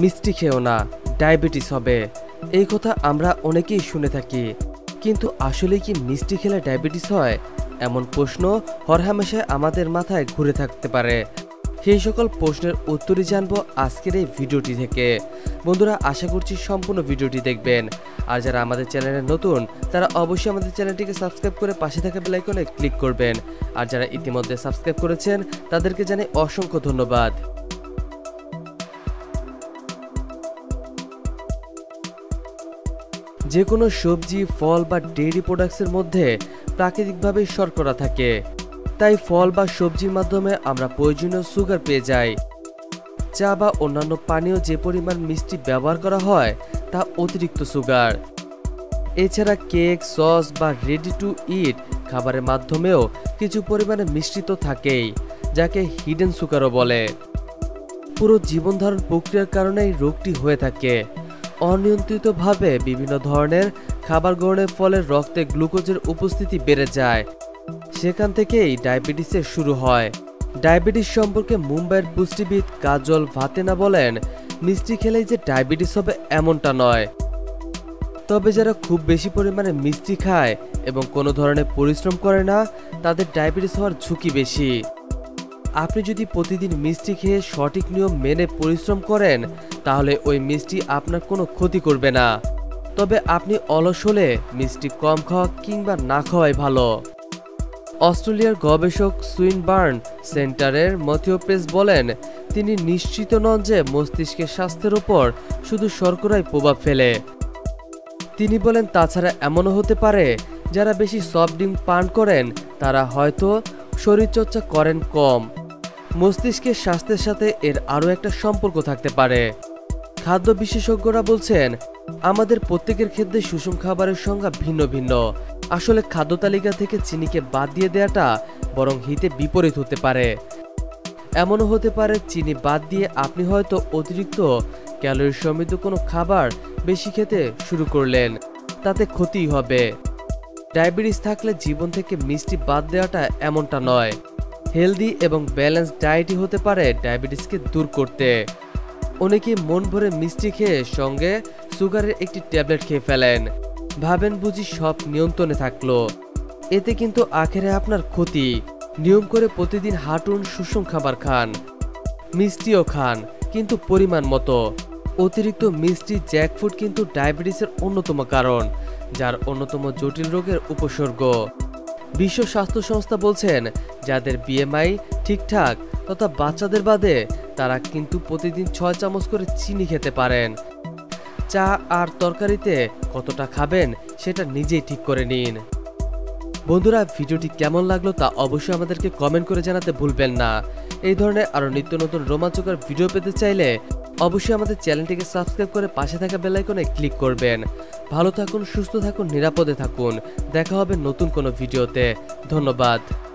मिस्टी खेओ ना डायबिटीस होबे एई कथा आमरा अनेकेई शुने थाकि किन्तु आसले कि मिस्टी खेले डायबिटीस हय एमन प्रश्न हर हमेशा आमादेर माथाय घुरे थाकते पारे। सेई सकल प्रश्नेर उत्तरई जानबो आजकेर एई भिडियोटी थेके। बंधुरा आशा करछि सम्पूर्ण भिडियोटी देखबेन और जारा आमादेर चैनेले नतुन तारा अवश्यई आमादेर चैनलटिके सबस्क्राइब करे पाशे थाका बेल आइकने क्लिक करबेन और जारा इतिमध्ये सबस्क्राइब करेछेन तादेरके जानाई असंख्य धन्यवाद। जेकोनो सब्जी फल बा डेयरी प्रोडक्ट्सेर मध्ये प्राकृतिकभावे शर्करा थाके ताई फल बा सब्जिर माध्यमे आमरा प्रयोजनीय सुगार पेये जाई। चा बा अन्यान्य पानीय जे परिमाण मिष्टि व्यवहार करा हय ता अतिरिक्त सुगार। एछाड़ा केक सस बा रेडी टू इट खाबारेर माध्यमेও किछु परिमाणे मिष्टि तो थाकेই जाके हिडেন সুগারও বলে। পুরো জীবনধারণ প্রক্রিয়ার কারণেই রোগটি হয়ে থাকে। অনিয়ন্ত্রিতভাবে বিভিন্ন ধরনের খাবার গ্রহণের ফলে রক্তে গ্লুকোজের উপস্থিতি বেড়ে যায়। सेखान डायबिटीस शुरू है। डायबिटीस सम्पर्के मुम्बईर पुष्टिविद काजल भातेना बोलेन मिष्टि खेले जे डायबिटीस होबे एमनटा नय, तबे जारा खूब बेशी परिमाणे मिष्टि खाय एबं कोनो धरनेर परिश्रम करे ना तादेर डायबिटीस होवार झुंकी बेशी। आपनि जदि प्रतिदिन मिष्टि खेये सठिक नियम मेने परिश्रम करेन ताहले ओई मिष्टि आपनार कोनो क्षति करबे ना, तबे आपनि अलस होले मिष्टि कम खावा किंबा ना खावाई भालो। অস্ট্রেলিয়ার গবেষক সুইনবার্ন সেন্টারের মথিও প্রেস বলেন তিনি নিশ্চিত নন যে মস্তিষ্কের স্বাস্থ্যের উপর শুধু শর্করাই প্রভাব ফেলে। তিনি বলেন তাছাড়া এমনও হতে পারে যারা বেশি সফট ড্রিঙ্ক পান করেন তারা হয়তো শরীরচর্চা করেন কম। মস্তিষ্কের স্বাস্থ্যের সাথে এর আরও একটা সম্পর্ক থাকতে পারে। খাদ্য বিশেষজ্ঞরা বলছেন আমাদের প্রত্যেকের ক্ষেত্রে সুষম খাবারের সংখ্যা ভিন্ন ভিন্ন। আসলে খাদ্য তালিকা থেকে চিনিকে বাদ দিয়ে দেওয়াটা বরং হিতে বিপরীত হতে পারে। এমনও হতে পারে চিনি বাদ দিয়ে আপনি হয়তো অতিরিক্ত ক্যালোরি সমৃদ্ধ কোনো খাবার বেশি খেতে শুরু করলেন, তাতে ক্ষতি হবে। ডায়াবেটিস থাকলে জীবন থেকে মিষ্টি বাদ দেওয়াটা এমনটা নয়। হেলদি এবং ব্যালেন্স ডায়েটই হতে পারে ডায়াবেটিসকে দূর করতে। অনেকেই মন ভরে মিষ্টি খেয়ে সঙ্গে সুগারের একটি ট্যাবলেট খেয়ে ফেলেন, ভাবেন বুঝি সব নিয়ন্ত্রণে থাকলো। এতে কিন্তু আখেরে আপনার ক্ষতি। নিয়ম করে প্রতিদিন হাঁটুন, সুষম খাবার খান, মিষ্টিও খান কিন্তু পরিমাণ মতো। অতিরিক্ত মিষ্টি জ্যাকফ্রুট কিন্তু ডায়াবেটিসের অন্যতম কারণ, যার অন্যতম জটিল রোগের উপসর্গ। বিশ্ব স্বাস্থ্য সংস্থা বলছেন যাদের বিএমআই ঠিকঠাক তথা বাচ্চাদের বাদে তারা কিন্তু প্রতিদিন 6 চামচ করে চিনি খেতে পারেন। चा और तरकारीते कतटा खाबेन सेटा निजेई ठीक करे निन। बंधुरा भिडियोटी केमन लागलो ता अवश्यई आमादेरके कमेंट करे जानाते भूलबेन ना। एई धरनेर आरो नित्य नतुन रोमांचकर भिडियो पेते चाइले अवश्यई आमादेर चैनलटिके सबस्क्राइब करे पाशे थाका बेल आइकने क्लिक करबेन। भालो थाकुन, सुस्थ थाकुन, निरापदे थाकुन। देखा होबे नतुन कोनो भिडियोते। धन्यवाद।